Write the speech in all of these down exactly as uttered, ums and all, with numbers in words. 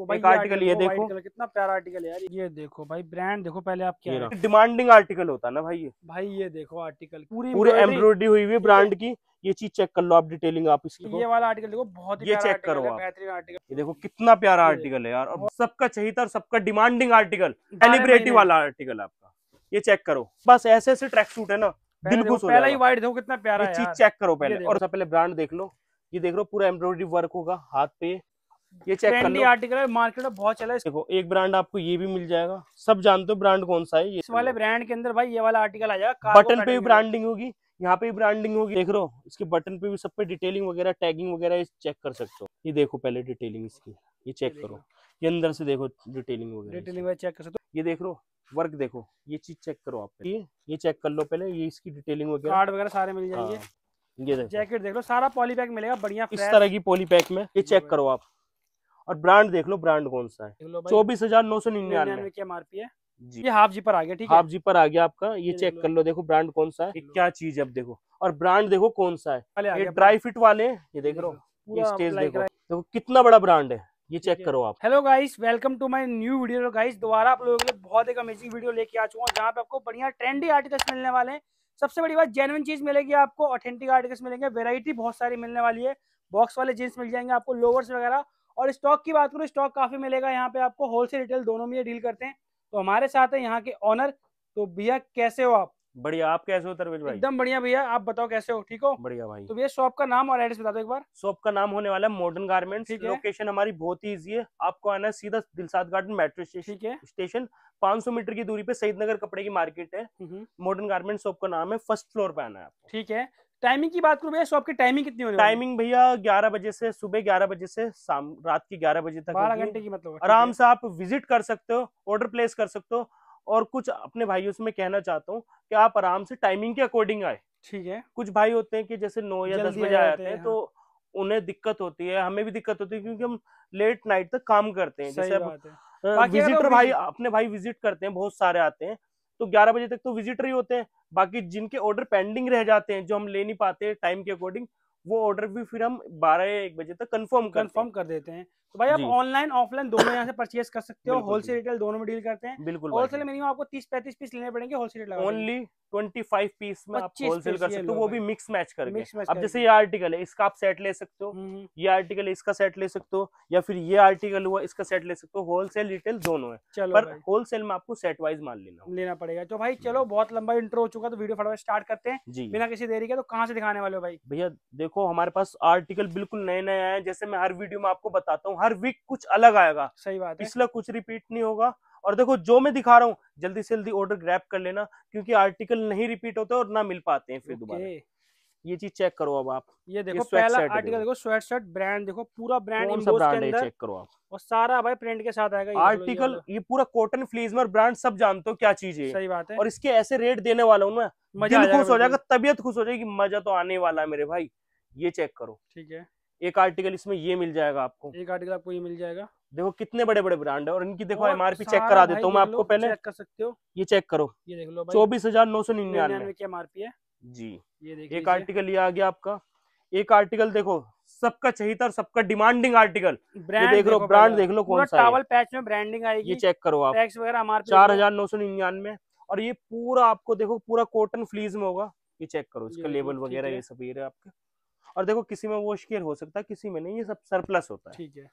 आपको भाई आर्टिकल, ये देखो कितना प्यारा आर्टिकल है यार। ये देखो भाई ब्रांड देखो पहले आप क्या, डिमांडिंग आर्टिकल होता है ना भाई ये। भाई ये देखो आर्टिकल पूरी पूरी एम्ब्रॉयडरी हुई हुई ब्रांड की, ये चीज चेक कर लो आप डिटेलिंग आप इसकी। ये वाला आर्टिकल देखो बहुत ही चेक करो आप, बेहतरीन आर्टिकल। ये देखो कितना प्यारा आर्टिकल है यार, और सबका चाहिए था, सबका डिमांडिंग आर्टिकल, सेलिब्रिटी वाला आर्टिकल आपका। ये चेक करो, बस ऐसे ऐसे ट्रैक सूट है ना, दिल खुश हो जाएगा। पहला ही वाइट देखो कितना प्यारा है, ये चीज चेक करो पहले। और सबसे पहले ब्रांड देख लो, ये देख लो पूरा एम्ब्रॉयडरी वर्क होगा हाथ पे। ये चेक कर लो, आर्टिकल है मार्केट में बहुत चला है। देखो एक ब्रांड आपको ये भी मिल जाएगा, सब जानते हो ब्रांड कौन सा है। ये इस वाले ब्रांड के अंदर भाई ये वाला आर्टिकल आ जाएगा, बटन पे भी ब्रांडिंग होगी, यहाँ पे भी ब्रांडिंग होगी। देख रहे हो इसके बटन पे भी, सब पे डिटेलिंग वगैरह टैगिंग वगैरह चेक कर सकते हो। ये देखो पहले डिटेलिंग इसकी, ये चेक करो, ये अंदर से देखो डिटेलिंग वगैरह, डिटेलिंग चेक कर सकते हो। ये देख लो वर्क देखो, ये चीज चेक करो आप, ये ये चेक कर लो पहले, ये इसकी डिटेलिंग वगैरह कार्ड वगैरह सारे मिल जाएंगे। ये देखो जैकेट देख लो, सारा पॉली पैक मिलेगा बढ़िया इस तरह की पॉली पैक में। ये चेक करो आप, और ब्रांड देख लो ब्रांड कौन सा है, चौबीस हजार नौ सौ निन्यानवे की एमआरपी है जी। ये हाफ जी पर आ गया, ठीक है हाफ जी पर आ गया आपका। ये चेक कर लो, देखो ब्रांड कौन सा है, क्या चीज है अब देखो, और ब्रांड देखो कौन सा है। ये ड्राई फिट वाले, ये देख लो, ये स्टेज देखो, देखो कितना बड़ा ब्रांड है, ये चेक करो आप। Hello guys, welcome to my new video. Guys दोबारा आप लोगों के लिए बहुत एक अमेजिंग वीडियो लेके आ चुका हूँ, जहाँ पे आपको बढ़िया ट्रेंडी आर्टिकल्स मिलने वाले हैं। सबसे बड़ी बात, जेन्युइन चीज मिलेगी आपको, ऑथेंटिक आर्टिकल्स मिलेंगे, वेरायटी बहुत सारी मिलने वाली है। बॉक्स वाले जीन्स मिल जाएंगे आपको, लोवर्स वगैरह। और स्टॉक की बात करूँ, स्टॉक काफी मिलेगा यहाँ पे आपको, होलसेल रिटेल दोनों में ये डील करते हैं। तो हमारे साथ है यहाँ के ऑनर, तो भैया कैसे हो आप? बढ़िया, आप कैसे हो तरवीज भाई? एकदम बढ़िया भैया, आप बताओ कैसे हो? ठीक हो? बढ़िया भाई। तो भैया शॉप का नाम और एड्रेस बता दो एक बार। शॉप का नाम होने वाला है मॉडर्न गारमेंट्स, लोकेशन हमारी बहुत ही इजी है। आपको आना है सीधा दिलशाद गार्डन मेट्रो स्टेशन, पाँच सौ मीटर की दूरी पे शहीद नगर कपड़े की मार्केट है। मॉडर्न गारमेंट्स शॉप का नाम है, फर्स्ट फ्लोर पे आना है। ठीक है, टाइमिंग की बात करूँ भैया, शॉप की टाइमिंग कितनी होगी? टाइमिंग भैया ग्यारह बजे से, सुबह ग्यारह बजे से शाम रात की ग्यारह बजे तक, बारह घंटे की मतलब। आराम से आप विजिट कर सकते हो, ऑर्डर प्लेस कर सकते हो। और कुछ अपने भाइयों से मैं कहना चाहता हूँ कि आप आराम से टाइमिंग के अकॉर्डिंग आए, ठीक है? कुछ भाई होते हैं कि जैसे नौ या दस बजे आते हैं, तो उन्हें दिक्कत होती है, हमें भी दिक्कत होती है, क्योंकि हम लेट नाइट तक काम करते हैं। जैसे विजिटर भाई, अपने भाई विजिट करते हैं, बहुत सारे आते हैं, तो ग्यारह बजे तक तो विजिटर ही होते हैं। बाकी जिनके ऑर्डर पेंडिंग रह जाते हैं, जो हम ले नहीं पाते टाइम के अकॉर्डिंग, वो ऑर्डर भी फिर हम बारह या एक बजे तक कंफर्म कंफर्म कर देते हैं। तो भाई आप ऑनलाइन ऑफलाइन दोनों यहाँ से परचेस कर सकते हो, होलसेल रिटेल दोनों में डील करते हैं। बिल्कुल, होलसेल में आपको तीस पैंतीस पीस लेने पड़ेंगे, wholesale retail only twenty five piece में आप होलसेल कर सकते हो, वो भी मिक्स मैच करके। अब जैसे ये आर्टिकल है, इसका आप सेट ले सकते हो, ये आर्टिकल इसका सेट ले सकते हो, या फिर ये आर्टिकल हुआ इसका सेट ले सकते हो। होलसेल रिटेल दोनों है, पर होलसेल में आपको सेट वाइज माल लेना लेना पड़ेगा। तो भाई चलो, बहुत लंबा इंट्रो हो चुका, तो वीडियो फटाफट स्टार्ट करते हैं जी, बिना किसी देरी के। तो कहाँ से दिखाने वाले हो भाई? भैया देखो, हमारे पास आर्टिकल बिल्कुल नए नए आए हैं। जैसे मैं हर वीडियो में आपको बताता हूँ, हर वीक कुछ अलग आएगा। सही बात है, पिछला कुछ रिपीट नहीं होगा। और देखो जो मैं दिखा रहा हूँ, जल्दी से जल्दी ऑर्डर ग्रैब कर लेना, क्योंकि आर्टिकल नहीं रिपीट होते और ना मिल पाते हैं फिर दोबारा। ये चीज चेक करो अब आप, ये देखो ये पहला आर्टिकल देखो, स्वेट शर्ट ब्रांड देखो, पूरा ब्रांड है, चेक करो आप। और सारा भाई प्रिंट के साथ आएगा आर्टिकल, ये पूरा कॉटन फ्लेजमर ब्रांड, सब जानते हो क्या चीज है। सही बात है, और इसके ऐसे रेट देने वाला हूँ ना, दिल खुश हो जाएगा, तबियत खुश हो जाएगी, मजा तो आने वाला है मेरे भाई। ये चेक करो, ठीक है? एक आर्टिकल इसमें ये मिल जाएगा आपको, एक आर्टिकल आपको ये मिल जाएगा। देखो कितने बड़े बड़े ब्रांड है, और इनकी देखो एमआरपी चेक करा देता हूँ मैं आपको, पहले चेक कर सकते हो। ये चेक करो, ये देख लो, चौबीस हजार नौ सौ निन्यानवे की एमआरपी है जी। ये देखिए, एक आर्टिकल ये आ गया आपका। एक आर्टिकल देखो, सबका चहिता और सबका डिमांडिंग आर्टिकल, ब्रांड देख लो, ब्रांड देख लो कौन सा है। टॉवल पैच में ब्रांडिंग आएगी, ये चेक करो आप। टैक्स वगैरह एमआरपी चार हजार नौ सौ निन्यानवे, और ये पूरा आपको देखो पूरा कॉटन फ्लीज में होगा। ये चेक करो, इसका लेबल वगैरह ये सब ये आपके। और देखो किसी में वो स्केयर हो सकता है, किसी में नहीं, ये सब सरप्लस होता है, ठीक है?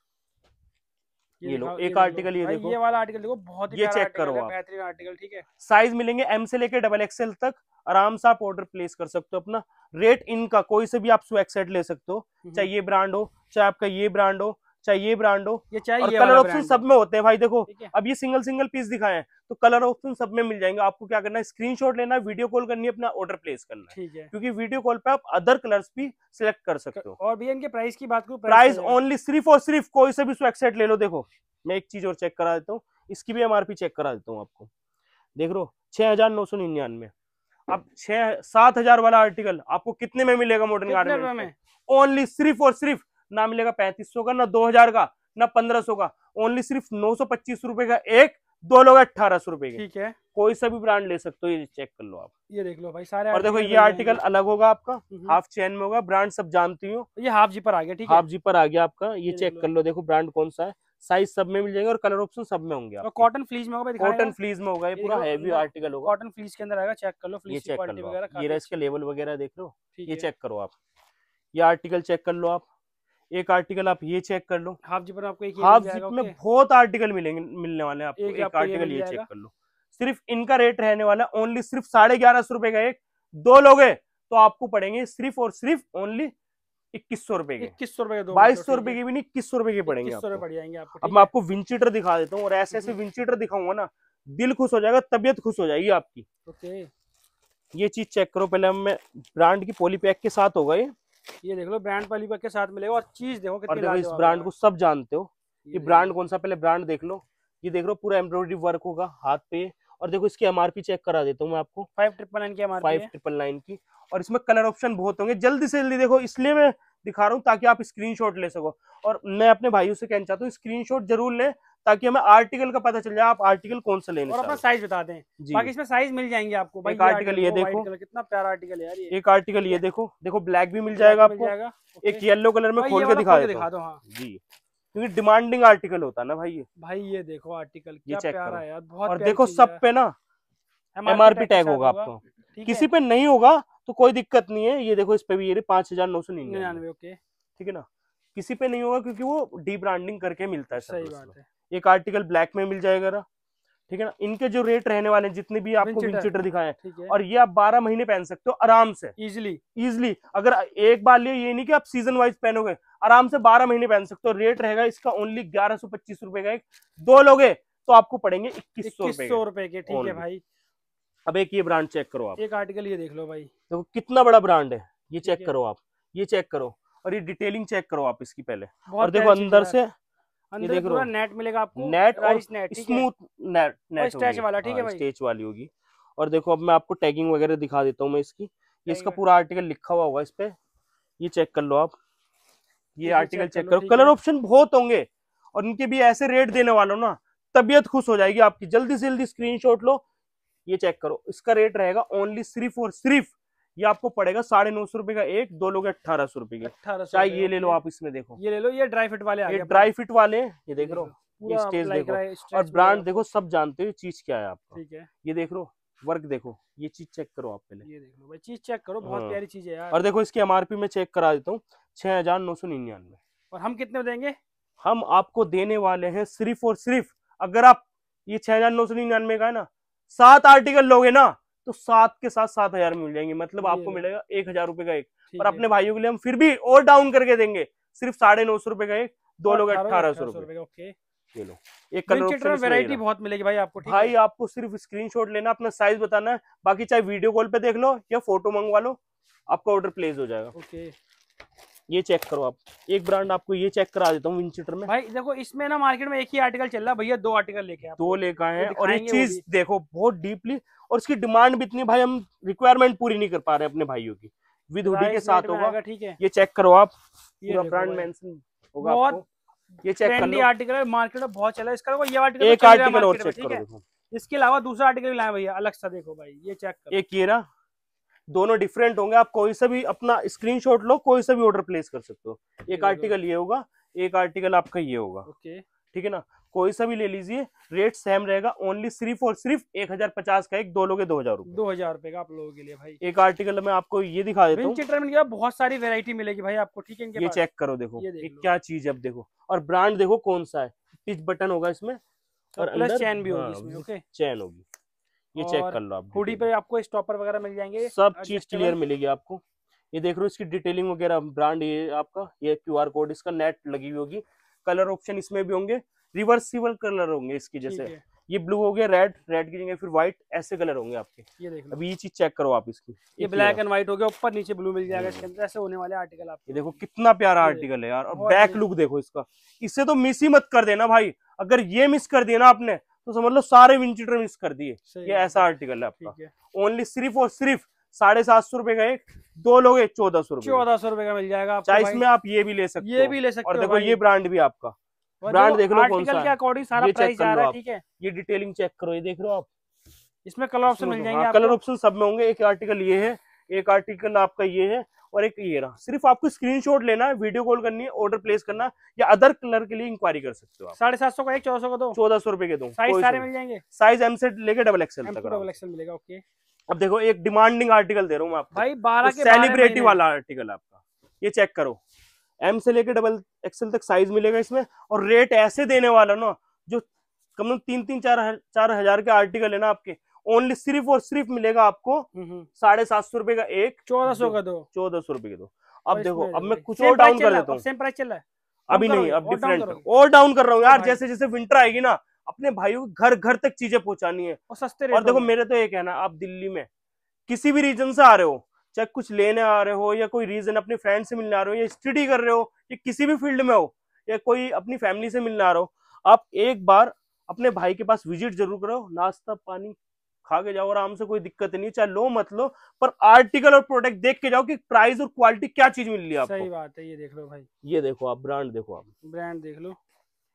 ये, ये लो एक आर्टिकल, ये देखो ये वाला आर्टिकल देखो, बहुत ही ये चेक करो आप, बेहतरीन आर्टिकल, ठीक है? साइज मिलेंगे एम से लेके डबल एक्सएल तक, आराम से आप ऑर्डर प्लेस कर सकते हो अपना। रेट इनका कोई से भी आप स्वेट सेट ले सकते हो, चाहे ये ब्रांड हो, चाहे आपका ये ब्रांड हो, चाहे ये ब्रांड हो, ये चाहिए। और कलर ऑप्शन सब में होते हैं भाई, देखो अब ये सिंगल सिंगल पीस दिखाए हैं, तो कलर ऑप्शन सब में मिल जाएंगे। आपको क्या करना है, स्क्रीनशॉट लेना है, वीडियो कॉल करनी है, अपना ऑर्डर प्लेस करना है, है। क्योंकि वीडियो कॉल पे आप अदर कलर्स भी सिलेक्ट कर सकते हो। और भैया इनके प्राइस की बात करूं, प्राइस ओनली सिर्फ और सिर्फ कोई से भी स्वेट सेट ले लो। देखो मैं एक चीज और चेक करा देता हूँ, इसकी भी एमआरपी चेक करा देता हूँ आपको। देख लो छह हजार नौ सौ निन्यानवे। अब छह सात हजार वाला आर्टिकल आपको कितने में मिलेगा मॉडर्न गारमेंट में? ओनली सिर्फ और सिर्फ ना मिलेगा पैंतीस सौ का, ना दो हजार का, ना पंद्रह सौ का, ओनली सिर्फ नौ सौ पच्चीस रुपए का। एक दो लोग अठारह सौ रुपए, ठीक है? कोई सा भी ब्रांड ले सकते हो, ये चेक कर लो आप। ये देख लो भाई सारे। और देखो ये आर्टिकल अलग होगा आपका, हाफ चेन में होगा, ब्रांड सब जानती हो। ये हाफ जी पर आ गया, ठीक है? हाफ जी पर आ गया आपका। ये चेक कर लो, देखो ब्रांड कौन सा है, साइज सब में मिल जाएंगे और कलर ऑप्शन सब में होंगे। कॉटन फ्लीज में होगा, कॉटन फ्लीज में होगा, ये पूरा हैवी आर्टिकल होगा, कॉटन फ्लीज के अंदर आएगा। चेक कर लो, ये चेक कर लो, ये इसके लेवल वगैरह देख लो, ये चेक करो आप, ये आर्टिकल चेक कर लो आप, एक आर्टिकल आप ये चेक कर लो। हाफ जिप आपको एक हाफ जिप में बहुत आर्टिकल मिलेंगे, मिलने वाले हैं आपको। एक आर्टिकल ये चेक कर लो, सिर्फ इनका रेट रहने वाला ओनली सिर्फ साढ़े ग्यारह सौ रुपए का। एक दो लोगे तो आपको पड़ेंगे सिर्फ और सिर्फ ओनली इक्कीस सौ रुपए के, इक्कीस सौ रुपए, बाईस सौ रुपए के भी नहीं, इक्कीस सौ रुपए के पड़ेंगे आपको। अब मैं आपको विंचीटर दिखा देता हूँ, और ऐसे ऐसे विंचीटर दिखाऊंगा ना, दिल खुश हो जाएगा, तबियत खुश हो जाएगी आपकी। ये चीज चेक करो, पहले मैं ब्रांड की पॉलीपैक के साथ होगा, ये ये देख लो, ब्रांड पॉलीपैक के साथ मिलेगा। और चीज देखो कितनी, इस ब्रांड को सब जानते हो, ये ब्रांड कौन सा, पहले ब्रांड देख लो। ये देख लो पूरा एम्ब्रॉयडरी वर्क होगा हाथ पे। और देखो इसकी एमआरपी चेक करा देता हूँ मैं आपको, फाइव ट्रिपल नाइन की एमआरपी है, फाइव ट्रिपल नाइन की। और इसमें कलर ऑप्शन बहुत होंगे, जल्दी से जल्दी देखो, इसलिए मैं दिखा रहा हूँ ताकि आप स्क्रीनशॉट ले सको। और मैं अपने भाइयों से कहना चाहता हूँ स्क्रीनशॉट जरूर लें ताकि हमें आर्टिकल का पता चल जाए, आप आर्टिकल कौन सा लेना। और अपना साइज बता दें, बाकी इसमें साइज मिल जाएंगे आपको। एक आर्टिकल ये देखो, कितना प्यारा आर्टिकल है यार ये। एक आर्टिकल ये देखो, देखो ब्लैक भी मिल जाएगा आपको, एक येलो कलर में खोल के दिखा दिखा दो जी, क्योंकि डिमांडिंग आर्टिकल होता है ना भाई ये। भाई ये देखो आर्टिकल क्या प्यारा है यार, बहुत। और देखो सब पे ना एमआरपी टैग होगा आपको, किसी पे नहीं होगा तो कोई दिक्कत नहीं है। ये देखो इस पे भी ये पांच हजार नौ सौ निन्यानवे, ठीक है ना, किसी पे नहीं होगा क्योंकि वो डी ब्रांडिंग करके मिलता है। सही बात है। एक आर्टिकल ब्लैक में मिल जाएगा, ठीक है ना। इनके जो रेट रहने वाले हैं जितने भी आपको विंचीटर दिखाए, और ये आप बारह महीने पहन सकते हो आराम से, इजीली इजीली। अगर एक बार लिए, ये नहीं कि आप सीजन वाइज पहनोगे, आराम से बारह महीने पहन सकते हो। रेट रहेगा इसका ओनली ग्यारह सौ पच्चीस रुपए का। एक दो लोगे तो आपको पड़ेंगे इक्कीस सौ रुपए के, ठीक है भाई। अब एक ये ब्रांड चेक करो आप, एक आर्टिकल ये देख लो भाई, देखो कितना बड़ा ब्रांड है। ये चेक करो आप, ये चेक करो, और ये डिटेलिंग चेक करो आप इसकी पहले। और देखो अंदर से अंदर पूरा नेट मिलेगा आपको, नेट और net, smooth net, net stretch वाला, ठीक है भाई, स्ट्रेच वाली होगी। और देखो अब मैं आपको टैगिंग वगैरह दिखा देता हूँ मैं इसकी, ये इसका पूरा आर्टिकल लिखा हुआ होगा इस पे, ये चेक कर लो आप, ये आर्टिकल चेक करो। कलर ऑप्शन बहुत होंगे, और इनके भी ऐसे रेट देने वालों ना, तबियत खुश हो जाएगी आपकी। जल्दी से जल्दी स्क्रीनशॉट लो, ये चेक करो, इसका रेट रहेगा ओनली सिर्फ और सिर्फ ये आपको पड़ेगा साढ़े नौ सौ रुपए का। एक दो लोग अठारह सौ रुपए का। चाहे ये ले लो आप, इसमें देखो ये ले लो, ये ड्राई फिट वाले आ गए, ये ड्राई फिट वाले, ये देख लो, ये स्टेज देखो, और ब्रांड देखो, सब जानते हो चीज क्या है आपको, ठीक है। ये देख लो वर्क, देखो ये चीज चेक करो आप पहले, ये देख लो भाई, चीज चेक करो, बहुत प्यारी चीज है यार। और देखो इसकी एमआरपी में चेक करा देता हूँ, छह हजार नौ सौ निन्यानवे। और हम कितने देंगे, हम आपको देने वाले हैं सिर्फ और सिर्फ, अगर आप ये छह हजार नौ सौ निन्यानवे का है ना सात आर्टिकल लोगे ना तो सात के साथ सात हजार मिल जाएंगे, मतलब आपको मिलेगा एक हजार रुपए का एक। और अपने भाइयों के लिए हम फिर भी और डाउन करके देंगे, सिर्फ साढ़े नौ सौ रुपए का एक, दो लोग अठारह सौ रुपए। एक कलर वैरायटी बहुत मिलेगी भाई आपको, भाई आपको सिर्फ स्क्रीनशॉट लेना, अपना साइज बताना है, बाकी चाहे वीडियो कॉल पे देख लो या फोटो मंगवा लो, आपका ऑर्डर प्लेस हो जाएगा। ये चेक करो आप, एक ब्रांड आपको ये चेक करा देता हूँ विंचीटर में। भाई देखो इसमें ना मार्केट में एक ही आर्टिकल चल रहा है, भैया दो आर्टिकल लेके दो लेके आए हैं। और ये चीज देखो बहुत डीपली, और इसकी डिमांड भी इतनी भाई, हम रिक्वायरमेंट पूरी नहीं कर पा रहे अपने भाइयों की। विद हुडी के साथ होगा, ठीक है। ये चेक करो आप, पूरा ब्रांड मेंशन होगा आपको, ये चेक कर लो। आर्टिकल मार्केट में बहुत चला है इसका, ये आर्टिकल एक आर्टिकल और चेक करो। इसके अलावा दूसरा आर्टिकल लाए भैया अलग सा, देखो भाई ये चेक करो, एक केरा, दोनों डिफरेंट होंगे। आप कोई सा भी अपना स्क्रीनशॉट लो, कोई सा भी ऑर्डर प्लेस कर सकते हो। एक आर्टिकल ये होगा, एक आर्टिकल आपका ये होगा, ठीक है ना। कोई सा भी ले लीजिए, रेट सेम रहेगा, ओनली सिर्फ और सिर्फ एक हजार पचास का एक, दो लोगे दो हजार रुपए, दो हजार रुपए का आप लोगों के लिए भाई। एक आर्टिकल में आपको ये दिखा देता हूँ, बहुत सारी वेरायटी मिलेगी भाई आपको, ठीक है। ये चेक करो, देखो क्या चीज, अब देखो, और ब्रांड देखो कौन सा है, पिच बटन होगा इसमें, और प्लस चैन भी होगी, चैन होगी, ये चेक कर लो आप। हुडी पे आपको स्टॉपर वगैरह मिल जाएंगे, सब चीज क्लियर मिलेगी आपको। ये देख लो इसकी डिटेलिंग वगैरह, ब्रांड ये आपका, ये क्यूआर कोड इसका, नेट लगी हुई होगी, कलर ऑप्शन इसमें भी होंगे, रिवर्सिबल कलर होंगे इसकी, जैसे ये ब्लू हो गया, रेड रेड की जगह फिर व्हाइट, ऐसे कलर होंगे आपके। ये देख लो, अभी ये चीज चेक करो आप इसकी, ये ब्लैक एंड व्हाइट हो गया, ऊपर नीचे ब्लू मिल जाएगा इसके अंदर, ऐसे होने वाले आर्टिकल आपके। देखो कितना प्यारा आर्टिकल है यार, और बैक लुक देखो इसका, इससे तो मिस ही मत कर देना भाई। अगर ये मिस कर दिया ना आपने तो समझ लो सारे विंचीटर मिस कर दिए। ये ऐसा आर्टिकल है आपका, ओनली सिर्फ और सिर्फ साढ़े सात सौ रुपए का एक, दो लोग चौदह सौ रुपए चौदह सौ रुपए का मिल जाएगा। चाहे इसमें आप ये भी ले सकते ये भी ले सकते और देखो ये ब्रांड भी आपका, ब्रांड देख लो कौन सा, अकॉर्डिंग सारा प्राइस आ रहा है, ठीक है। ये डिटेलिंग चेक करो, ये देख लो आप, इसमें कलर ऑप्शन मिल जाएंगे, कलर ऑप्शन सब में होंगे। एक आर्टिकल ये है, एक आर्टिकल आपका ये है, और एक ये रहा। सिर्फ आपको स्क्रीनशॉट लेना है, वीडियो कॉल करनी है, ऑर्डर प्लेस करना या अदर कलर के लिए इंक्वायरी कर सकते हो। साढ़े सात सौ का एक, चौदह सौ का दो, चौदह सौ रुपए के दो। साइज सारे मिल जाएंगे, साइज एम से लेके डबल एक्सएल तक, डबल एक्सएल मिलेगा। ओके, अब देखो एक डिमांडिंग आर्टिकल दे रहा हूँ मैं आपको भाई, बारह के सेलिब्रिटी वाला आर्टिकल आपका, ये चेक करो, एम से लेके डबल एक्सएल तक साइज मिलेगा इसमें। और रेट ऐसे देने वाला ना जो कम से तीन तीन चार चार हजार के आर्टिकल है ना आपके, ओनली सिर्फ और सिर्फ मिलेगा आपको साढ़े सात सौ रुपए का एक, चौदह सौ का दो, चौदह सौ रुपए के दो। अब देखो अब मैं कुछ और डाउन कर लेता हूँ, सेम प्राइस चल रहा है अभी नहीं, अब डिफरेंट और डाउन कर रहा हूँ यार। जैसे जैसे विंटर आएगी ना अपने भाइयों के घर घर तक चीजें पहुंचानी है और सस्ते। और देखो मेरे तो ये कहना, आप दिल्ली में किसी भी रीजन से आ रहे हो, चाहे कुछ लेने आ रहे हो या कोई रीजन अपने फ्रेंड से मिलने आ रहे हो या स्टडी कर रहे हो या किसी भी फील्ड में हो या कोई अपनी फैमिली से मिलने आ रहे हो, आप एक बार अपने भाई के पास विजिट जरूर करो। नाश्ता पानी खा के जाओ आराम से, कोई दिक्कत नहीं, चाहे लो मत लो, पर आर्टिकल और प्रोडक्ट देख के जाओ कि प्राइस और क्वालिटी क्या चीज मिल रही है आपको। सही बात है, ये देख लो भाई, ये देखो आप ब्रांड देखो, आप ब्रांड देख लो,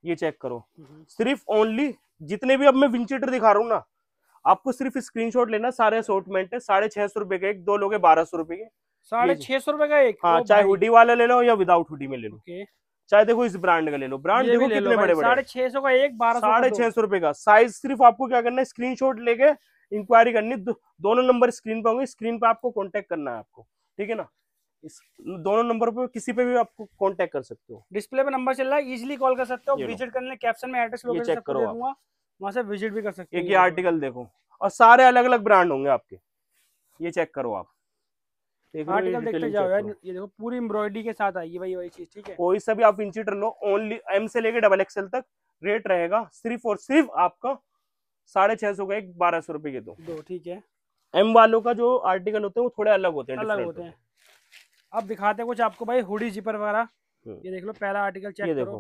ये चेक करो। सिर्फ ओनली जितने भी अब मैं विंचेटर दिखा रहा हूँ ना आपको, सिर्फ स्क्रीनशॉट लेना, सारे असॉर्टमेंट है। साढ़े छह सौ रुपए का एक, दो लोग बारह सौ रुपए के, साढ़े छह सौ रुपए का एक। हाँ, चाहे हुडी वाला ले लो या विदाउट हुडी में ले लो, चाहे देखो इस ब्रांड का ले लो, ब्रांड देखो कितने बड़े बड़े। साढ़े छह सौ का एक, बारह साढ़े छह सौ रुपए का। साइज सिर्फ आपको क्या करना है, स्क्रीनशॉट लेके इंक्वायरी करनी, दो, दोनों नंबर स्क्रीन पे होंगे, स्क्रीन पे आपको कांटेक्ट करना है आपको, ठीक है ना। इस दोनों नंबर पे किसी पे भी आपको कांटेक्ट कर सकते हो, डिस्प्ले पे नंबर चल रहा है, इजीली कॉल कर सकते हो। विजिट करने कैप्शन में एड्रेस लोकेशन सब दे दूंगा, वहां से विजिट भी कर सकते हो। एक ये आर्टिकल देखो, और सारे अलग अलग ब्रांड होंगे आपके, ये चेक करो आप। आर्टिकल देखते जाओ यार, ये देखो पूरी एम्ब्रॉयडरी के साथ आई है भाई वही चीज, ठीक है। कोई सा भी आप विंचेटर लो, ओनली एम से लेके डबल एक्सएल तक रेट रहेगा सिर्फ और सिर्फ आपका साढ़े छह सौ का एक, बारह सौ रुपए के दो दो ठीक है। एम वालों का जो आर्टिकल होते हैं वो थोड़े अलग होते हैं, अलग होते हैं। अब दिखाते हैं कुछ आपको भाई, हुडी जिपर वगैरह, ये देख लो पहला आर्टिकल चेक करो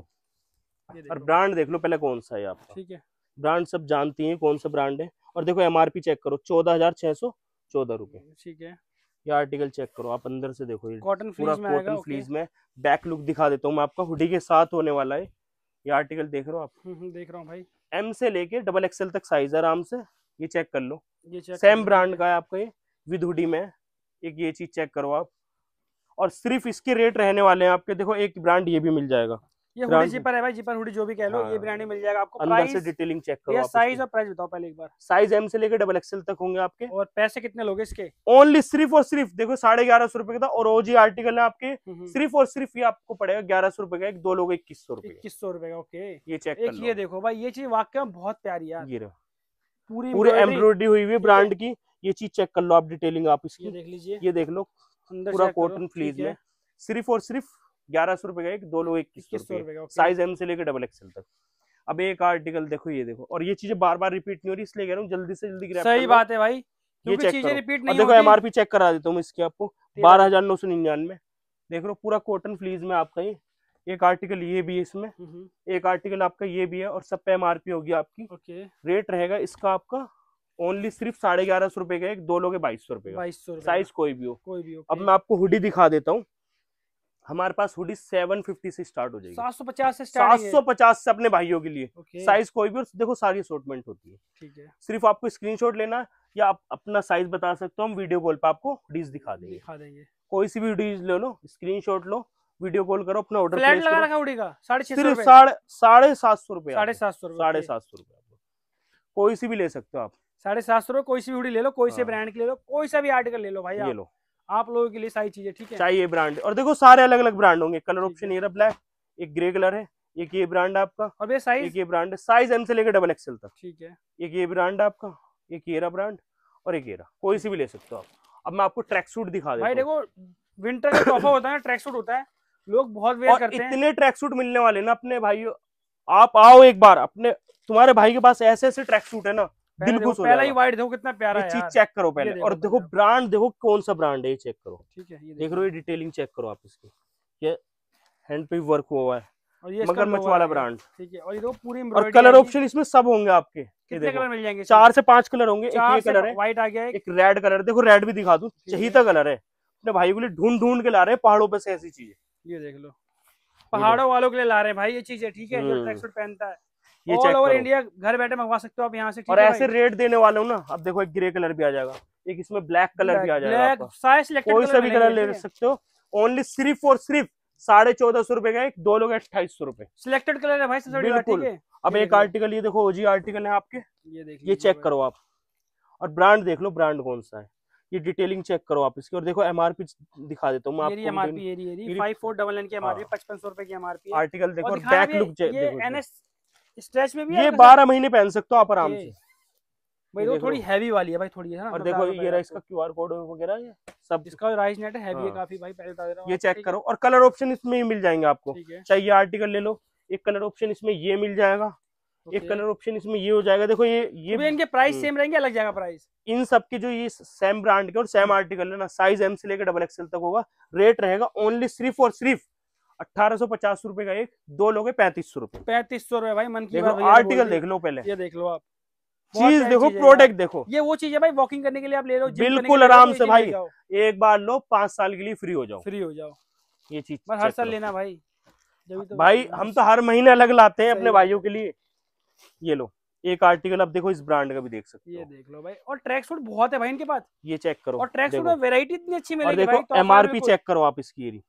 और ब्रांड देख लो पहले कौन सा है आपका, ठीक है। ब्रांड सब जानती है कौन सा ब्रांड है, और देखो एमआरपी चेक करो, चौदह हजार छह सौ चौदह रुपए, ठीक है। ये आर्टिकल चेक करो आप, अंदर से देखो, ये कॉटन फ्लीज में आएगा। फ्लीज में बैक लुक दिखा देता हूँ मैं आपका, हुडी के साथ होने वाला है ये आर्टिकल, देख रहे हो आप, देख रहा हूँ भाई। एम से लेके डबल एक्सएल तक साइज है आराम से, ये चेक कर लो, ये चेक सेम ब्रांड का है आपका, ये विद हुडी में। एक ये चीज चेक करो आप, और सिर्फ इसके रेट रहने वाले हैं आपके, देखो एक ब्रांड ये भी मिल जाएगा, ये हुडी जिपर है भाई, जिपर हुडी जो भी कह लो, ये ब्रांड ही मिल जाएगा आपको। अंदर से डिटेलिंग चेक करो आप, साइज और प्राइस बताओ पहले एक बार। साइज एम से लेकर डबल एक्सएल तक होंगे आपके, और पैसे कितने लोगे इसके, ओनली सिर्फ और सिर्फ देखो साढ़े ग्यारह सौ रुपए का, और ओजी आर्टिकल है आपके, सिर्फ और सिर्फ ये आपको पड़ेगा ग्यारह सौ रुपए का एक, दो लोग इक्कीस सौ रुपए, इक्कीस सौ रुपए का। ओके, ये चेक कर, ये देखो भाई, ये चीज वाकई बहुत प्यारी है, पूरी पूरी एम्ब्रॉयडरी हुई हुई ब्रांड की, ये चीज चेक कर लो आप, डिटेलिंग आप इसकी देख लीजिए, ये देख लो पूरा कॉटन फ्लीज में, सिर्फ और सिर्फ ग्यारह सौ रुपए का एक, दो लोग इक्कीस सौ रुपए का, साइज एम से लेकर डबल एक्सएल तक। अब एक आर्टिकल देखो, ये देखो, और ये चीजें बार बार रिपीट नहीं हो रही, इसलिए कह रहा हूँ जल्दी से जल्दी ग्रैब। सही बात है भाई, ये चीजें रिपीट नहीं। देखो एमआरपी चेक करा देता हूँ इसकी आपको, बारह हजार नौ सौ निन्यानवे, देख लो पूरा कॉटन फ्लीज में आपका। ये एक आर्टिकल ये भी है इसमें, एक आर्टिकल आपका ये भी है, और सब पे एमआरपी होगी आपकी। रेट रहेगा इसका आपका ओनली सिर्फ साढ़े ग्यारह सौ रुपए का एक, दो लोग बाईस सौ रुपए का, साइज कोई भी हो, कोई भी हो। अब मैं आपको हुडी दिखा देता हूँ, हमारे पास हुडी सात सौ पचास से स्टार्ट हो जाएगी, सात सौ पचास से स्टार्ट, सात सौ पचास से अपने भाइयों के लिए, साइज कोई भी। और देखो सारी असॉर्टमेंट होती है, ठीक है। सिर्फ आपको स्क्रीनशॉट लेना है, या आप अपना साइज बता सकते हो, हम वीडियो कॉल पे आपको हुडीज दिखा देंगे, दिखा देंगे। कोई सी भी हुडीज ले लो, स्क्रीनशॉट लो, वीडियो कॉल करो, अपना ऑर्डर प्लेस करो। लगा हुडी का सिर्फ साढ़े सात सौ रुपए, साढ़े सात सौ साढ़े सात सौ रुपए कोई सी भी ले सकते हो आप, साढ़े सात सौ रुपए कोई सी हुडी ले लो, कोई से ब्रांड की ले लो, कोई सा भी आर्टिकल ले लो भाई, ले लो आप लोगों के लिए सारी चीजें, ठीक है। चाहिए ब्रांड, और देखो सारे अलग अलग ब्रांड होंगे, कलर ऑप्शन ये रहा ब्लैक, एक ग्रे कलर है, एक ये ब्रांड आपका, और ये साइज, एक ये ब्रांड, साइज एम से लेकर डबल एक्सएल तक, ठीक है। एक ये ब्रांड आपका, एक ये रहा ब्रांड, और एक ये रहा, कोई सी भी ले सकते हो आप। अब मैं आपको ट्रैक सूट दिखा देता हूं भाई, देखो विंटर का तोहफा होता है ना, ट्रैक सूट होता है, लोग बहुत वेयर करते हैं, इतने ट्रैक सूट मिलने वाले ना अपने भाइयों। आप आओ एक बार, अपने तुम्हारे भाई के पास ऐसे ऐसे ट्रैक सूट है ना, दिल खुश हो जाएगा। वाइट देखो कितना प्यारा है, चीज चेक करो पहले, और देखो ब्रांड देखो कौन सा ब्रांड है, ये चेक करो, ठीक है। ये देख रहे हो, ये डिटेलिंग चेक करो आप इसकी, ये हैंड पे वर्क हुआ है, और ये मगरमच्छ वाला ब्रांड, ठीक है। और ये देखो पूरी एम्ब्रॉयडरी, और कलर ऑप्शन इसमें सब होंगे आपके, कितने कलर मिल जाएंगे, चार से पांच कलर होंगे। एक ये कलर है, व्हाइट आ गया, एक रेड कलर, देखो रेड भी दिखा दूं, चहीता कलर है, अपने भाई के लिए ढूंढ ढूंढ के ला रहे हैं पहाड़ों पे से ऐसी चीजें, ये देख लो पहाड़ों वालों के लिए ला रहे हैं भाई ये चीजें, ठीक है, जो ट्रैक सूट पहनता है। ये ऑल ओवर इंडिया घर बैठे मंगवा सकते हो आप यहाँ से। और ऐसे रेट देने वाले हो ना, अब देखो एक ग्रे कलर भी आ जाएगा, एक इसमें ब्लैक कलर भी आ जाएगा, कोई सा भी कलर ले सकते हो। ओनली सिर्फ और सिर्फ साढ़े चौदह सौ रुपए का एक, दो लोग अट्ठाईस सौ रुपए। सिलेक्टेड कलर है भाई बिल्कुल। अब एक आर्टिकल ये देखो ओजी आर्टिकल है आपके, ये ये चेक करो आप और ब्रांड देख लो, ब्रांड कौन सा है ये डिटेलिंग चेक करो आप इसकी। और देखो एमआरपी दिखा देता हूँ मैं आपको, एमआरपी ये ये चौवन सौ निन्यानवे की एमआरपी, पचपन सौ रुपए की एमआरपी। आर्टिकल देखो, बैक लुक देखो, एनएस स्ट्रेच में भी ये बारह महीने पहन सकते हो आप आराम से भाई। वो थोड़ी हैवी वाली है भाई, थोड़ी है ना। और देखो ये रहा इसका क्यूआर कोड वगैरह ये सब, इसका राइस नेट हैवी है काफी भाई, पहले बता दे रहा हूं। ये चेक करो और कलर ऑप्शन इसमें ही मिल जाएंगे आपको, चाहिए आर्टिकल ले लो। एक कलर ऑप्शन इसमें ये मिल जाएगा, एक कलर ऑप्शन इसमें ये हो जाएगा। देखो ये ये भी इनके प्राइस सेम रहेंगे, अलग जाएगा प्राइस इन सब के, जो ये सेम ब्रांड के और सेम आर्टिकल है ना। साइज एम से लेकर डबल एक्सएल तक होगा, रेट रहेगा ओनली सिर्फ और सिर्फ अठारह सौ पचास रुपए का एक, दो लोगे पैंतीस सौ रुपए, पैंतीस सौ रुपए भाई मन की। आर्टिकल देख लो पहले, ये देख लो आप, चीज देखो, प्रोडक्ट देखो, ये वो चीज है भाई वॉकिंग करने के लिए आप ले लो बिल्कुल आराम से भाई। एक बार लो, पांच साल के लिए फ्री हो जाओ, फ्री हो जाओ। ये चीज हर साल लेना भाई भाई, हम तो हर महीने अलग लाते हैं अपने भाइयों के लिए। ये लो एक आर्टिकल आप देखो, इस ब्रांड का भी देख सकते हो, ये देख लो भाई। और ट्रैक सूट बहुत है भाई इनके पास, ये चेक करो। और ट्रैक सूट में वैरायटी इतनी अच्छी मिलेगी भाई, तो एमआरपी चेक करो आप इसकी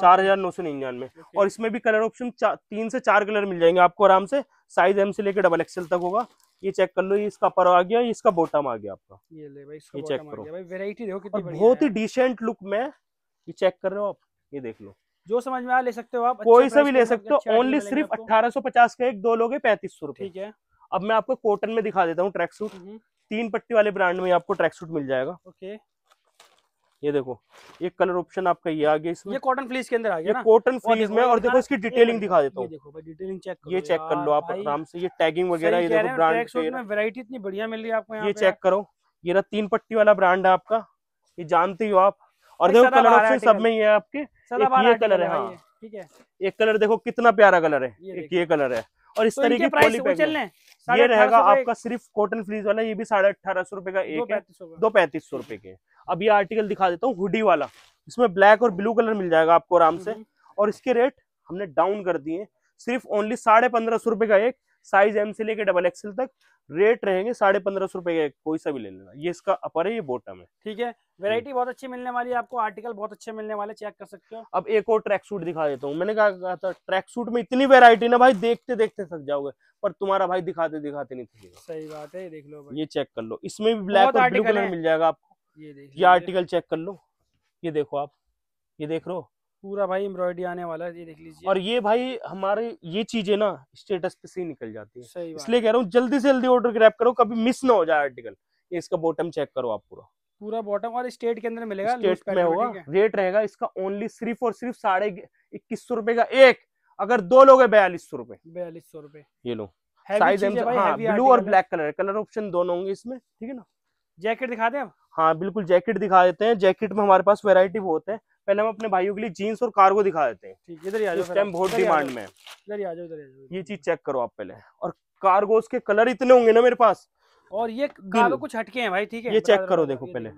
चार हजार नौ सौ निन्यानवे। और इसमें भी कलर ऑप्शन तीन से चार कलर मिल जाएंगे आपको आराम से, साइज एम से लेकर डबल एक्सएल तक होगा। ये चेक कर लो, ये इसका पर आ गया, इसका बॉटम आ गया आपका, ये ले भाई इसका बॉटम आ गया भाई। वैरायटी देखो कितनी बढ़िया है, बहुत ही डिसेंट लुक में। ये चेक कर रहे हो आप, ये देख लो, जो समझ में आ ले सकते हो आप, कोई सा भी ले सकते हो। ओनली सिर्फ अठारह सौ पचास का एक, दो लोगे पैंतीस सौ रुपए, ठीक है। अब मैं आपको कॉटन में दिखा देता हूँ ट्रैक सूट, तीन पट्टी वाले ब्रांड में आपको ट्रैक सूट मिल जाएगा। ओके ये देखो, एक कलर ऑप्शन आपका ये आ गया इसमें, ये कॉटन फ्लीस के अंदर आ गया ना, कॉटन फ्लीस में। और देखो इसकी डिटेलिंग दिखा देता हूँ, ये चेक कर लो आप आराम से, ये टैगिंग वगैरह, ये देखो ब्रांड में वैरायटी इतनी बढ़िया मिल रही है आपको। ये चेक करो, ये रहा तीन पट्टी वाला ब्रांड है आपका, ये जानते हो आप। और देखो कलर ऑप्शन सब में ही है आपके, ये कलर है हाँ, ठीक है। एक कलर देखो कितना प्यारा कलर है, एक ये कलर है। और इस तरीके की ये रहेगा आपका सिर्फ कॉटन फ्लीस वाला, ये भी साढ़े अठारह सौ रुपए का एक, दो पैंतीस सौ रुपए के। अब ये आर्टिकल दिखा देता हूँ हुडी वाला, इसमें ब्लैक और ब्लू कलर मिल जाएगा आपको आराम से। और इसके रेट हमने डाउन कर दिए, सिर्फ ओनली साढ़े पंद्रह सौ रुपए का एक, साइज एम से लेके डबल एक्सएल तक, रेट रहेंगे साढ़े पंद्रह सौ रुपए का एक, कोई सा भी ले लेना। ये इसका अपर है, ये बॉटम है, ठीक है। वैरायटी बहुत अच्छी मिलने वाली है आपको, आर्टिकल बहुत अच्छे मिलने वाले, चेक कर सकते हो। अब एक और ट्रैक सूट दिखा देता हूँ, मैंने कहा था ट्रैक सूट में इतनी वैरायटी ना भाई, देखते देखते थक जाओगे, पर तुम्हारा भाई दिखाते दिखाते नहीं थकेगा। सही बात है, देख लो, ये चेक कर लो, इसमें भी ब्लैक और ब्लू कलर मिल जाएगा आपको। ये आर्टिकल चेक कर लो, ये देखो आप, ये देख लो पूरा भाई एम्ब्रॉयडरी आने वाला है, ये देख लीजिए। और ये भाई हमारे ये चीजें ना स्टेटस पे से निकल जाती है, इसलिए कह रहा हूँ जल्दी से जल्दी ऑर्डर ग्रैब करो, कभी मिस ना हो जाए आर्टिकल। ये इसका बॉटम चेक करो आप, पूरा पूरा बॉटम, और स्टेट के अंदर मिलेगा, स्टेट में होगा। रेट रहेगा इसका ओनली सिर्फ और सिर्फ साढ़े इक्कीस सौ रुपए का एक, अगर दो लोग है बयालीस सौ रुपए, बयालीस सौ रुपए। ये लो, साइज ब्लू और ब्लैक कलर, कलर ऑप्शन दोनों होंगे इसमें, ठीक है ना। जैकेट दिखा दें, हाँ बिल्कुल जैकेट दिखा देते हैं। जैकेट में हमारे पास वैरायटी बहुत है, पहले हम अपने भाइयों के लिए जीन्स और कार्गो दिखा देते हैं, ठीक है। इधर ही आ जाओ, इस टाइम बहुत डिमांड में है, इधर ही आ जाओ, इधर ही आ जाओ। ये चीज चेक करो आप पहले। और कार्गोस के कलर इतने होंगे ना मेरे पास, और ये कार्गो कुछ हटके हैं भाई, ठीक है। ये चेक करो, देखो पहले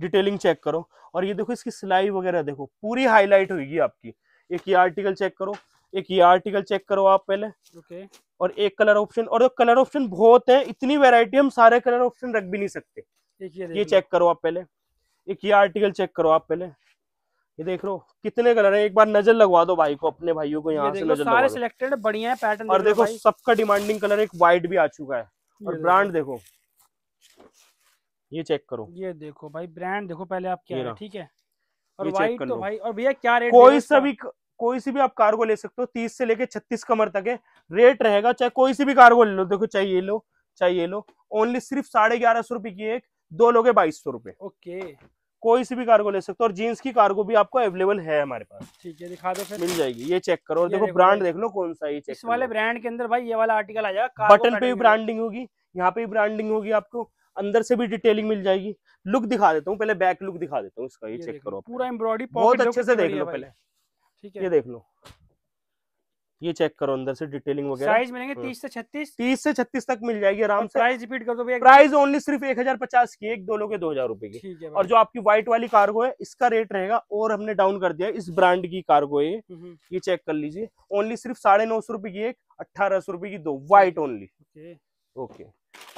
डिटेलिंग चेक करो। और ये देखो इसकी सिलाई वगैरह देखो, पूरी हाईलाइट होगी आपकी। एक ये आर्टिकल चेक करो, एक ये आर्टिकल चेक करो आप पहले, ओके। और एक कलर ऑप्शन, और कलर ऑप्शन बहुत है, इतनी वेरायटी हम सारे कलर ऑप्शन रख भी नहीं सकते। ये चेक करो आप पहले, एक ये आर्टिकल चेक करो आप पहले, ये देख लो कितने कलर है। एक बार नजर लगवा दो भाई को, अपने भाइयों को यहाँ से नजर लगवा दो, सारे सिलेक्टेड बढ़िया है पैटर्न। और देखो सबका डिमांडिंग कलर, एक व्हाइट भी आ चुका है। और ब्रांड देखो, ये चेक करो, ये देखो भाई ब्रांड देखो पहले आप क्या है, ठीक है। और व्हाइट तो भाई, और भैया क्या रेट, कोई सा भी कोई सी भी आप कार्गो ले सकते हो, तीस से लेके छत्तीस कमर तक है, रेट रहेगा। चाहे कोई सी भी कार्गो ले लो, देखो चाहे ये लो, चाहे ये लो, ओनली सिर्फ साढ़े ग्यारह सौ रुपए की एक, दो लोगे बाईस सौ रुपए, ओके। कोई सी भी कार्गो ले सकते हो, और जीन्स की कार्गो भी आपको अवेलेबल है हमारे पास, ठीक है। दिखा दो फिर, मिल जाएगी। ये चेक करो, और देखो ब्रांड देख लो कौन सा, ये चेक इस वाले ब्रांड के अंदर भाई ये वाला आर्टिकल आ जाएगा। बटन पे भी ब्रांडिंग होगी, यहाँ पे भी ब्रांडिंग होगी आपको, अंदर से भी डिटेलिंग मिल जाएगी। लुक दिखा देता हूँ पहले, बैक लुक दिखा देता हूँ इसका, ये चेक करो पूरा एम्ब्रॉयडरी, बहुत अच्छे से देख लो पहले, ठीक है। ये देख लो, ये चेक करो अंदर से डिटेलिंग वगैरह। साइज मिलेंगे तीस से छत्तीस, तीस से छत्तीस तक मिल जाएगी आराम से। प्राइस रिपीट कर दो भैया। प्राइस ओनली सिर्फ एक हजार पचास की, एक दो लोगे दो हजार रुपए की। और जो आपकी व्हाइट वाली कार्गो है इसका रेट रहेगा और हमने डाउन कर दिया, इस ब्रांड की कार्गो है ये, चेक कर लीजिए। ओनली सिर्फ साढ़े नौ सौ रुपए की एक, अट्ठारह सौ रुपए की दो, व्हाइट ओनली। ओके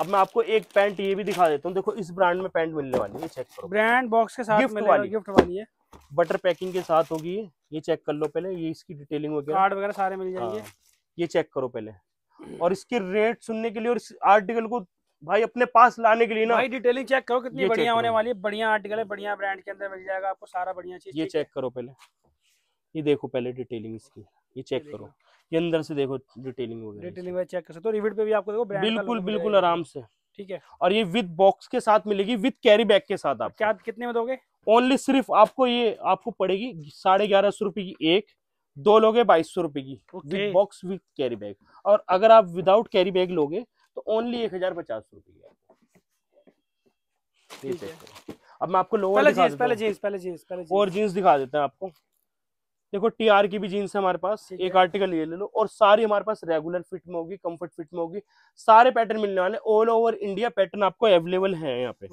अब मैं आपको एक पैंट ये भी दिखा देता हूँ, देखो इस ब्रांड में पैंट मिलने वाली है, चेक करो। ब्रांड बॉक्स के साथ गिफ्ट वाली, गिफ्ट वाली है, बटर पैकिंग के साथ होगी ये, ये चेक कर लो पहले। ये इसकी डिटेलिंग वगैरह कार्ड वगैरह सारे मिल जाएंगे, ये चेक करो पहले। और इसके रेट सुनने के लिए और इस आर्टिकल को भाई अपने पास लाने के लिए ना भाई डिटेलिंग चेक करो कितनी बढ़िया होने वाली है। बढ़िया आर्टिकल है, बढ़िया ब्रांड के अंदर मिल जाएगा आपको सारा बढ़िया चीज। ये चेक करो पहले, ये देखो पहले डिटेलिंग इसकी, ये चेक करो, ये अंदर से देखो डिटेलिंग वगैरह, डिटेलिंग चेक कर सकते हो। रिविट पे भी आपको देखो बिल्कुल बिल्कुल आराम से, ठीक है। और ये विद बॉक्स के साथ मिलेगी, विद कैरी बैग के साथ। आप क्या कितने में दोगे? ओनली सिर्फ आपको ये आपको पड़ेगी साढ़े ग्यारह सौ रुपए की एक, दो लोगे बाईस सौ रुपए की, with box with carry bag. और अगर आप विदाउट कैरी बैग लोगे तो ओनली एक हजार पचास रुपए की। अब मैं आपको लोअर और जींस दिखा देते हैं आपको। देखो टीआर की भी जींस है हमारे पास, एक आर्टिकल ये ले लो। और सारी हमारे पास रेगुलर फिट में होगी, कंफर्ट फिट में होगी, सारे पैटर्न मिलने वाले। ऑल ओवर इंडिया पैटर्न आपको अवेलेबल है यहाँ पे,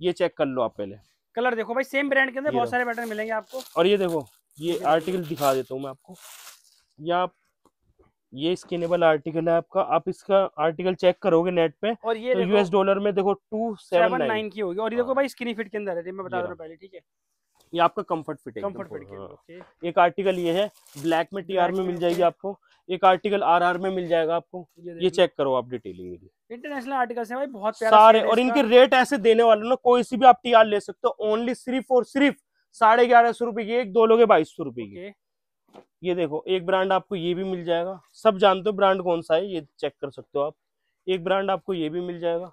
ये चेक कर लो आप पहले। कलर देखो भाई, सेम ब्रांड के अंदर बहुत सारे पैटर्न मिलेंगे आपको। और ये देखो ये आर्टिकल दिखा देता हूँ मैं आपको, या आप ये स्किनेबल आर्टिकल है आपका। आप इसका आर्टिकल चेक करोगे नेट पे और ये यूएस डॉलर में देखो टू सेवन नाइन की होगी। और ये देखो भाई स्किनी फिट के अंदर है, मैं बता रहा हूँ पहले, ठीक है। ये आपका कंफर्ट फिट है, कंफर्ट फिट के। एक आर्टिकल ये है ब्लैक में, टीआर में मिल जाएगी आपको। एक आर्टिकल आरआर में मिल जाएगा आपको, ये चेक करो आप डिटेलिंग। इंटरनेशनल आर्टिकल्स हैं भाई बहुत प्यारे सारे। और इनके रेट ऐसे देने वाले ना, कोई सी भी आप टीआर ले सकते हो ओनली सिर्फ और सिर्फ साढ़े ग्यारह सौ रुपए की एक, दो लोगे बाईस सौ रुपए की। ये देखो एक ब्रांड आपको ये भी मिल जाएगा, सब जानते हो ब्रांड कौन सा है, ये चेक कर सकते हो आप। एक ब्रांड आपको ये भी मिल जाएगा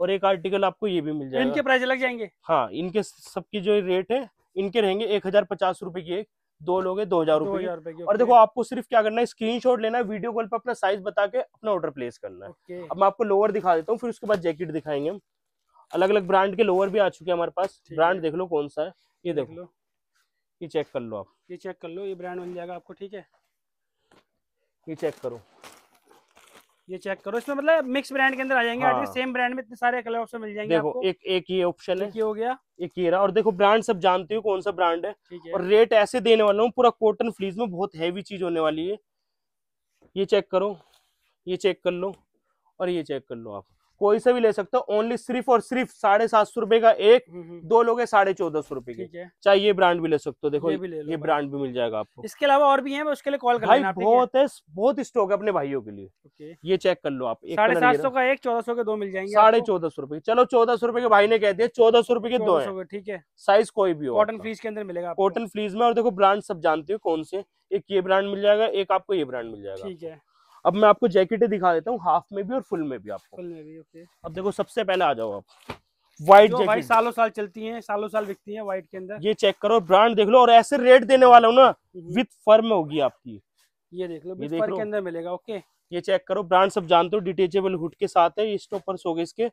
और एक आर्टिकल आपको ये भी मिल जाएगा। इनके प्राइस अलग जाएंगे, हाँ इनके सबकी जो रेट है इनके रहेंगे एक हजार पचास रुपए की एक, दो लोगे दो हजार रुपए। और देखो आपको सिर्फ क्या करना है, स्क्रीनशॉट लेना है, वीडियो कॉल पे अपना साइज बता के अपना ऑर्डर प्लेस करना है। अब मैं आपको लोअर दिखा देता हूँ, फिर उसके बाद जैकेट दिखाएंगे हम। अलग अलग ब्रांड के लोअर भी आ चुके हैं हमारे पास, ब्रांड देख लो कौन सा है, ये देख लो, ये चेक कर लो आप, ये चेक कर लो, ये ब्रांड मिल जाएगा आपको, ठीक है। ये चेक करो, ये चेक करो, इसमें मतलब मिक्स ब्रांड के अंदर आ जाएंगे। हाँ। सेम ब्रांड में इतने सारे कलर ऑप्शन मिल जाएंगे देखो, आपको। एक एक ये ऑप्शन है, ये हो गया एक ये रहा। और देखो ब्रांड सब जानते हो कौन सा ब्रांड है, है। और रेट ऐसे देने वाला हूँ, पूरा कॉटन फ्लीज में बहुत हैवी चीज होने वाली है। ये चेक करो, ये चेक कर लो और ये चेक कर लो आप, कोई सा भी ले सकते हो। ओनली सिर्फ और सिर्फ साढ़े सात सौ रुपए का एक, दो लोग साढ़े चौदह सौ रुपए के। चाहे ये ब्रांड भी ले सकते हो, देखो ये, ये, ये ब्रांड भी मिल जाएगा आपको। इसके अलावा और भी हैं, उसके लिए कॉल कर भाई लेना, बहुत है, बहुत स्टॉक है अपने भाइयों के लिए। ये चेक कर लो आप, साढ़े सात सौ का एक, चौदह सौ के दो मिल जाएंगे, साढ़े चौदह सौ रुपए। चलो चौदह सौ रुपए के भाई ने कह दिया, चौदह सौ रुपए के दो है, ठीक है। साइज कोई भी हो, कॉटन फ्लीज के अंदर मिलेगा, कॉटन फ्लीज में। और देखो ब्रांड सब जानते हो कौन से, एक ये ब्रांड मिल जाएगा, एक आपको ये ब्रांड मिल जाएगा, ठीक है। अब मैं आपको जैकेटें दिखा देता हूँ, हाफ में भी और फुल में भी आपको, फुल में भी, ओके। अब देखो सबसे पहले आ जाओ आप, व्हाइट जैकेट भाई सालों साल चलती हैं, सालों साल बिकती हैं व्हाइट के अंदर। ये चेक करो, ब्रांड देख लो। और ऐसे रेट देने वाला हूँ ना, विद फर्म होगी आपकी, ये देख लो, विद फर्म के अंदर मिलेगा, ओके। ये चेक करो, ब्रांड सब जानते हो, डिटेचेबल हुड के साथ है, ये स्टॉपर्स हो गए इसके।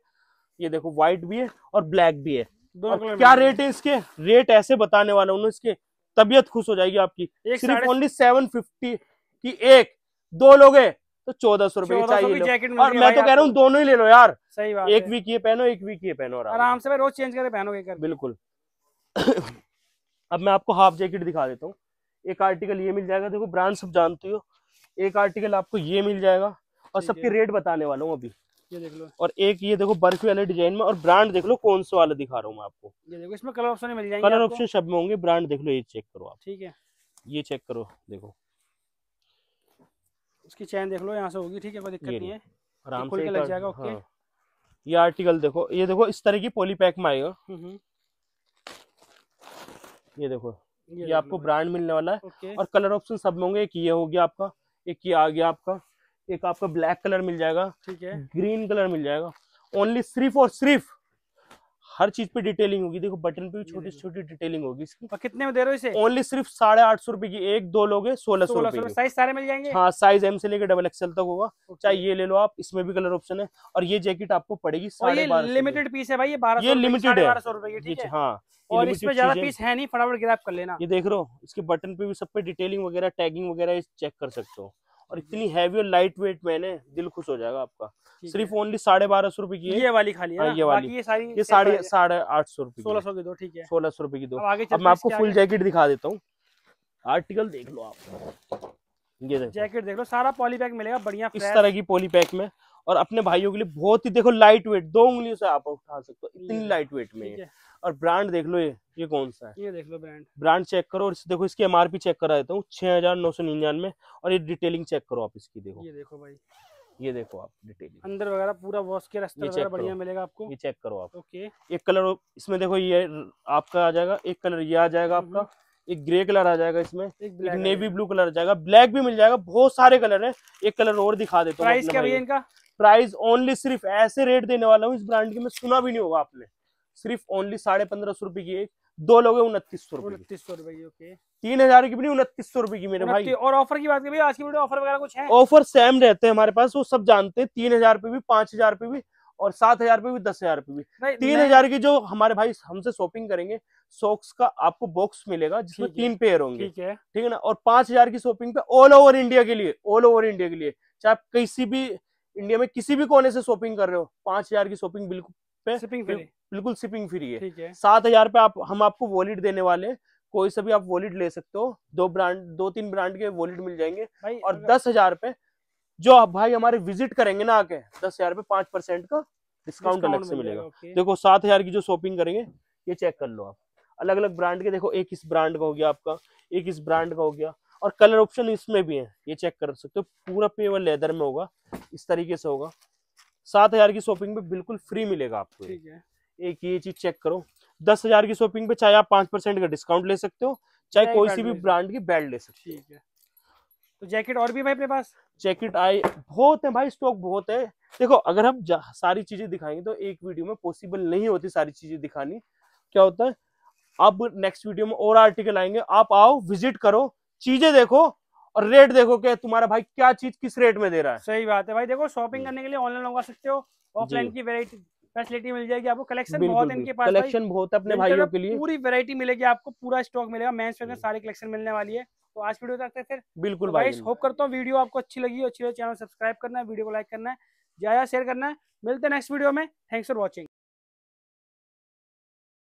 ये देखो व्हाइट भी है और ब्लैक भी है, दोनों। क्या रेट है इसके, रेट ऐसे बताने वाला हूँ इसके, तबीयत खुश हो जाएगी आपकी। सिर्फ ओनली सेवन फिफ्टी की एक, दो लोगे तो चौदह सौ रुपए की जैकेट। और मैं तो कह रहा हूँ दोनों ही ले लो यार, सही बात। एक वीक ये पहनो, एक वीक ये पहनो, आराम से रोज चेंज करके पहनोगे कर, बिल्कुल। अब मैं आपको हाफ जैकेट दिखा देता हूँ। एक आर्टिकल ये मिल जाएगा, देखो ब्रांड सब जानते हो। एक आर्टिकल आपको ये मिल जाएगा और सबके रेट बताने वाला हूँ अभी, ये देख लो। और एक ये देखो बर्फी वाले डिजाइन में, और ब्रांड देख लो कौन सा वाला दिखा रहा हूँ मैं आपको। ये देखो इसमें कलर ऑप्शन मिल जाएंगे, कलर ऑप्शन सब में होंगे, ब्रांड देख लो। ये चेक करो आप, ठीक है। ये चेक करो, देखो उसकी चैन देख लो, यहाँ से होगी, ठीक है, कोई दिक्कत नहीं है, आराम से लग जाएगा, ओके। ये आर्टिकल देखो, ये देखो इस तरह की पॉली पैक में आएगा। ये देखो, ये, ये आपको ब्रांड मिलने वाला है और कलर ऑप्शन सब में होंगे। एक ये हो गया आपका, एक ये आ गया आपका, एक आपका ब्लैक कलर मिल जाएगा, ठीक है, ग्रीन कलर मिल जाएगा। ओनली सिर्फ और सिर्फ हर चीज पे डिटेलिंग होगी, देखो बटन पे भी छोटी छोटी डिटेलिंग होगी इसकी। कितने में दे रहे हो इसे? ओनली सिर्फ साढ़े आठ सौ रुपए की एक, दो लोगे सोलह सौ रुपए। साइज सारे मिल जाएंगे, हाँ, साइज एम से लेकर डबल एक्सएल तक होगा। चाहे ये ले लो आप, इसमें भी कलर ऑप्शन है। और ये जैकेट आपको पड़ेगी साढ़े बारह सौ, लिमिटेड पीस है भाई, ये बारह, ये लिमिटेड है, बारह सौ रुपए की, हाँ। और इसमें ज्यादा पीस है नहीं, फटाफट ग्रैब कर लेना। ये देख लो, इसके बटन पे भी सब पे डिटेलिंग वगैरह, टैगिंग वगैरह चेक कर सकते हो। और इतनी हैवी और लाइट वेट में है, दिल खुश हो जाएगा आपका। सिर्फ ओनली साढ़े बारह सौ रुपए की है ये वाली खाली है, ये वाली ये सारी ये साढ़े साढ़े आठ सौ रुपए, सोलह सौ की दो। ठीक है, सोलह सौ रुपए की दो। अब मैं आपको फुल जैकेट दिखा देता हूँ, आर्टिकल देख लो आप, ये जैकेट देख लो, सारा पॉलीपैक मिलेगा बढ़िया इस तरह की पॉलीपैक में। और अपने भाइयों के लिए बहुत ही देखो लाइट वेट, दो उंगलियों से आप उठा सकते हो, इतनी लाइट वेट में है। और ब्रांड देख लो, ये ये कौन सा है ये देख लो, ब्रांड ब्रांड चेक करो। और इस देखो इसकी एमआरपी चेक करा देता हूँ, छह हजार नौ सौ निन्यानवे। और ये डिटेलिंग चेक करो आप इसकी, देखो ये देखो भाई, ये देखो आप डिटेलिंग अंदर वगैरह पूरा वॉश के रास्ते बढ़िया मिलेगा आपको, ये चेक करो आप। ओके, एक कलर इसमें देखो ये आपका आ जाएगा, एक कलर ये आ जाएगा आपका, एक ग्रे कलर आ जाएगा इसमें, एक नेवी ब्लू कलर आ जाएगा, ब्लैक भी मिल जाएगा, बहुत सारे कलर है। एक कलर और दिखा देता हूँ, प्राइस क्या है इनका? प्राइस ओनली सिर्फ ऐसे रेट देने वाला हूँ, इस ब्रांड की मैं सुना भी नहीं होगा आपने, सिर्फ ओनली साढ़े पंद्रह सौ रुपए की एक, दो लोग उनतीस सौ उनतीस सौ रुपए, तीन हजार की भी नहीं, उनतीस सौ रुपए की मेरे भाई। और ऑफर की बात करें, आज की वीडियो ऑफर वगैरह कुछ है? ऑफर सेम रहते हैं हमारे पास, वो सब जानते हैं, तीन हजार पे भी, पांच हजार पे भी, और सात हजार पे भी, दस हजार पे भी। तीन हजार की जो हमारे भाई हमसे शॉपिंग करेंगे, सॉक्स का आपको बॉक्स मिलेगा जिसमें तीन पेयर होंगे, ठीक है ठीक है ना। और पांच हजार की शॉपिंग पे ऑल ओवर इंडिया के लिए, ऑल ओवर इंडिया के लिए, चाहे आप किसी भी इंडिया में किसी भी कोने से शॉपिंग कर रहे हो, पांच हजार की शॉपिंग बिल्कुल बिल्कुल शिपिंग फ्री है। सात हजार पे आप हम आपको वॉलेट देने वाले हैं, कोई सा भी आप वॉलेट ले सकते हो, दो ब्रांड दो तीन ब्रांड के वॉलेट मिल जाएंगे। और दस हजार पे जो आप भाई हमारे विजिट करेंगे ना आके, दस हजार पे पांच परसेंट का डिस्काउंट अलग से मिलेगा। देखो सात हजार की जो शॉपिंग करेंगे, ये चेक कर लो आप, अलग अलग ब्रांड के देखो, एक इस ब्रांड का हो गया आपका, एक इस ब्रांड का हो गया, और कलर ऑप्शन इसमें भी है, ये चेक कर सकते हो। पूरा पेवर लेदर में होगा, इस तरीके से होगा, सात हजार की शॉपिंग पे बिल्कुल फ्री मिलेगा आपको। ठीक है, एक ये चीज चेक करो, दस हजार की शॉपिंग पे चाहे आप पांच परसेंट का डिस्काउंट ले सकते हो, चाहे कोई सी भी ब्रांड की बेल्ट ले सकते हो। ठीक है, तो जैकेट और भी भाई अपने पास जैकेट आए बहुत है भाई, स्टॉक बहुत है। देखो अगर हम सारी चीजें दिखाएंगे तो एक वीडियो में पॉसिबल नहीं होती सारी चीजें दिखानी, क्या होता है, अब नेक्स्ट वीडियो में और आर्टिकल आएंगे। आप आओ, विजिट करो, चीजें देखो और रेट देखो कि तुम्हारा भाई क्या चीज किस रेट में दे रहा है। सही बात है भाई, देखो शॉपिंग करने के लिए ऑनलाइन मंगा सकते हो, ऑफलाइन की वैरायटी फैसिलिटी मिल जाएगी आपको, कलेक्शन बहुत इनके पास, कलेक्शन बहुत अपने भाइयों के लिए, पूरी वैरायटी मिलेगी आपको, पूरा स्टॉक मिलेगा, मेंस वेयर में सारी कलेक्शन मिलने वाली है। तो आज वीडियो तक फिर बिल्कुल भाई, होप करता हूँ वीडियो आपको अच्छी लगी, अच्छी लगी चैनल सब्सक्राइब करना है, वीडियो को लाइक करना है, ज्यादा शेयर करना है। मिलते हैं नेक्स्ट वीडियो में, थैंक्स फॉर वॉचिंग।